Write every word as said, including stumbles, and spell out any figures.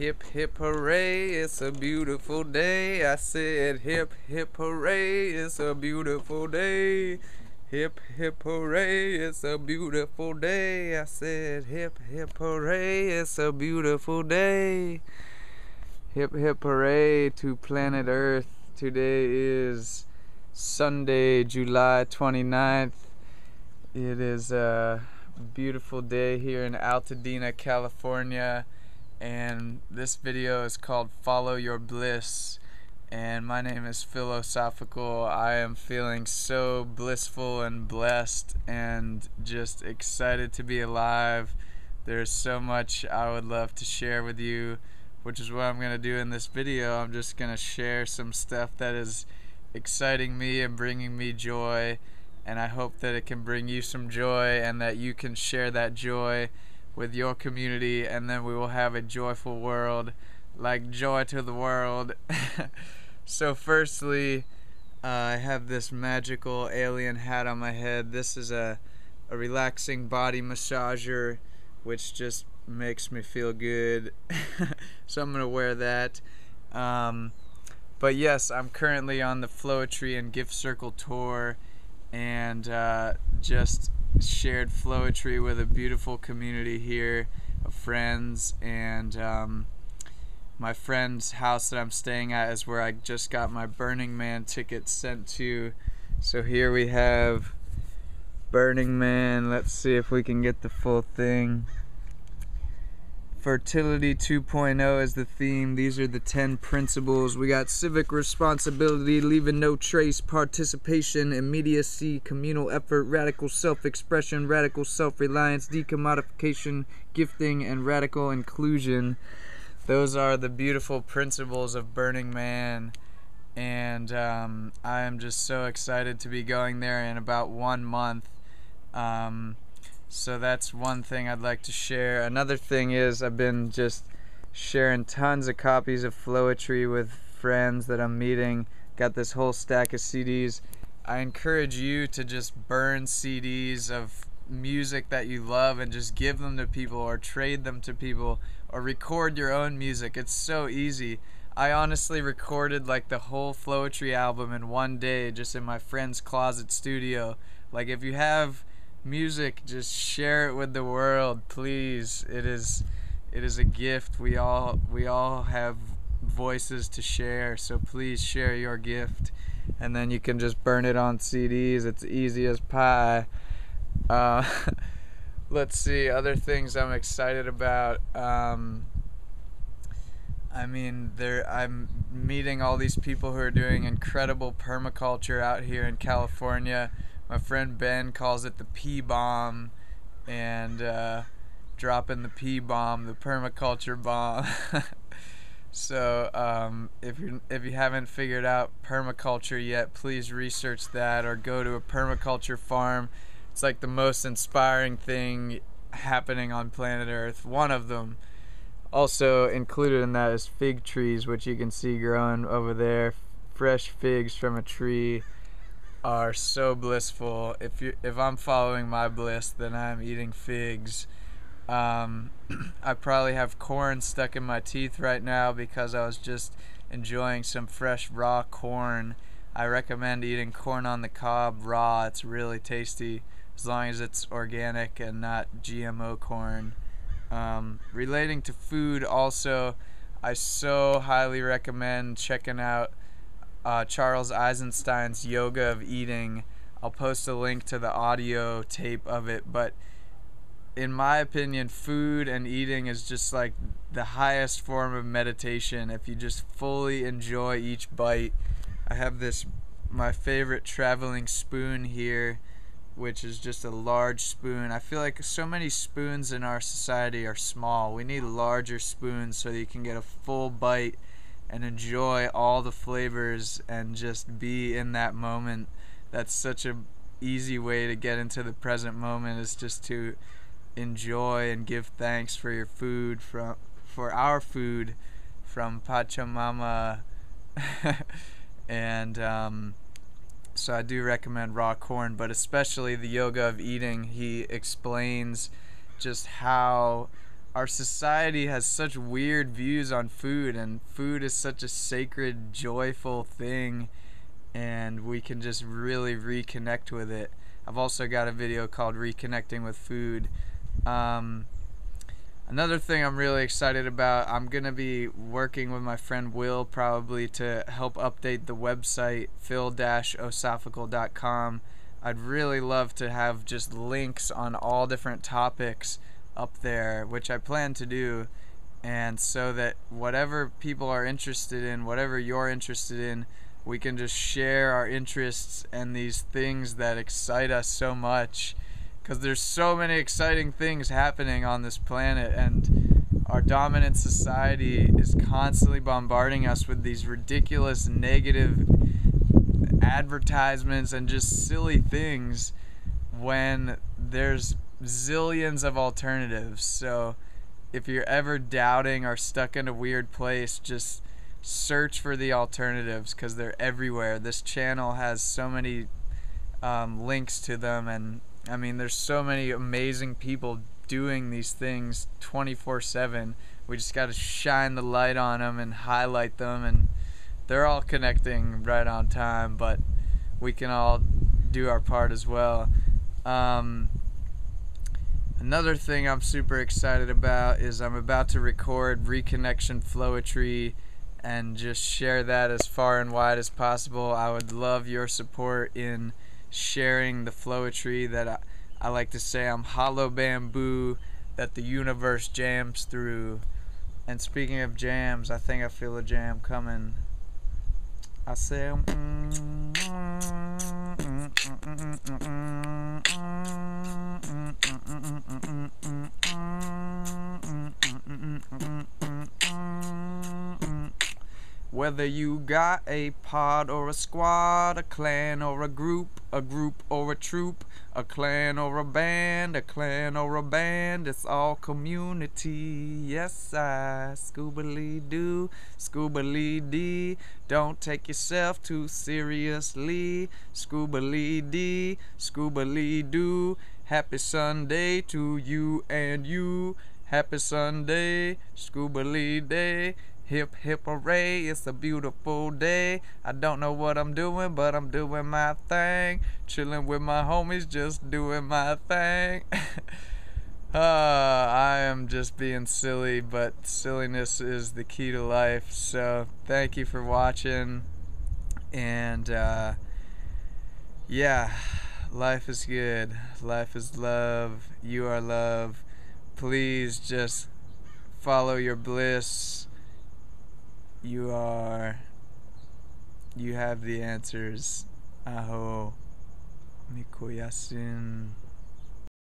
Hip, hip, hooray, it's a beautiful day. I said, hip, hip, hooray, it's a beautiful day. Hip, hip, hooray, it's a beautiful day. I said, hip, hip, hooray, it's a beautiful day. Hip, hip, hooray to planet Earth. Today is Sunday, July twenty-ninth. It is a beautiful day here in Altadena, California. And this video is called Follow Your Bliss, and my name is Philosophical. I am feeling so blissful and blessed and just excited to be alive. There's so much I would love to share with you, which is what I'm going to do in this video. I'm just going to share some stuff that is exciting me and bringing me joy, and I hope that it can bring you some joy and that you can share that joy with your community, and then we will have a joyful world, like joy to the world. So firstly, uh, I have this magical alien hat on my head. This is a, a relaxing body massager, which just makes me feel good. So I'm gonna wear that. Um, but yes, I'm currently on the Flowetry and Gift Circle Tour, and uh, just shared Flowetry with a beautiful community here of friends, and um, my friend's house that I'm staying at is where I just got my Burning Man ticket sent to. So here we have Burning Man. Let's see if we can get the full thing. Fertility two point oh is the theme. These are the ten principles. We got civic responsibility, leaving no trace, participation, immediacy, communal effort, radical self-expression, radical self-reliance, decommodification, gifting, and radical inclusion. Those are the beautiful principles of Burning Man, and um, I am just so excited to be going there in about one month. Um, So that's one thing I'd like to share. Another thing is I've been just sharing tons of copies of Flowetry with friends that I'm meeting. Got this whole stack of C Ds. I encourage you to just burn C Ds of music that you love and just give them to people, or trade them to people, or record your own music. It's so easy. I honestly recorded like the whole Flowetry album in one day, just in my friend's closet studio. Like, if you have music, just share it with the world, please. It is it is a gift. We all we all have voices to share, so please share your gift, and then you can just burn it on C Ds. It's easy as pie. Uh, let's see, other things I'm excited about. Um, I mean, there I'm meeting all these people who are doing incredible permaculture out here in California. My friend Ben calls it the P-bomb, and uh, dropping the P-bomb, the permaculture bomb. So um, if, you're, if you haven't figured out permaculture yet, please research that or go to a permaculture farm. It's like the most inspiring thing happening on planet Earth, one of them. Also included in that is fig trees, which you can see growing over there. Fresh figs from a tree are so blissful. If you if I'm following my bliss, then I'm eating figs. Um, I probably have corn stuck in my teeth right now because I was just enjoying some fresh raw corn. I recommend eating corn on the cob raw. It's really tasty as long as it's organic and not G M O corn. Um, relating to food also, I so highly recommend checking out Uh, Charles Eisenstein's Yoga of Eating. I'll post a link to the audio tape of it, but in my opinion, food and eating is just like the highest form of meditation if you just fully enjoy each bite. I have this, my favorite traveling spoon here, which is just a large spoon. I feel like so many spoons in our society are small. We need larger spoons so that you can get a full bite and enjoy all the flavors and just be in that moment. That's such an easy way to get into the present moment, is just to enjoy and give thanks for your food, from, for our food from Pachamama. And um, so I do recommend raw corn, but especially the Yoga of Eating. He explains just how our society has such weird views on food, and food is such a sacred, joyful thing, and we can just really reconnect with it. I've also got a video called Reconnecting with Food. Um, another thing I'm really excited about, I'm gonna be working with my friend Will probably to help update the website, phil dash osophical dot com. I'd really love to have just links on all different topics up there, which I plan to do, and so that whatever people are interested in, whatever you're interested in, we can just share our interests and these things that excite us so much, because there's so many exciting things happening on this planet, and our dominant society is constantly bombarding us with these ridiculous negative advertisements and just silly things when there's zillions of alternatives. So if you're ever doubting or stuck in a weird place, just search for the alternatives, because they're everywhere. This channel has so many um, links to them, and I mean, there's so many amazing people doing these things twenty-four seven. We just got to shine the light on them and highlight them, and they're all connecting right on time, but we can all do our part as well. Um, Another thing I'm super excited about is I'm about to record Reconnection Flowetry and just share that as far and wide as possible. I would love your support in sharing the flowetry that I, I like to say I'm hollow bamboo that the universe jams through. And speaking of jams, I think I feel a jam coming. I say mm, mm, mm, mm, mm, mm, mm, mm. Whether you got a pod or a squad, a clan or a group, a group or a troop, a clan or a band, a clan or a band, it's all community. Yes, I scuba-lee-doo, scuba-lee-dee, don't take yourself too seriously, scuba-lee-dee, scuba-lee-doo. Happy Sunday to you and you. Happy Sunday, Scuba-Lee Day. Hip, hip, hooray, it's a beautiful day. I don't know what I'm doing, but I'm doing my thing. Chilling with my homies, just doing my thing. uh, I am just being silly, but silliness is the key to life. So thank you for watching. And uh, yeah. Life is good. Life is love. You are love. Please just follow your bliss. You are. You have the answers. Aho. Mikoyasin.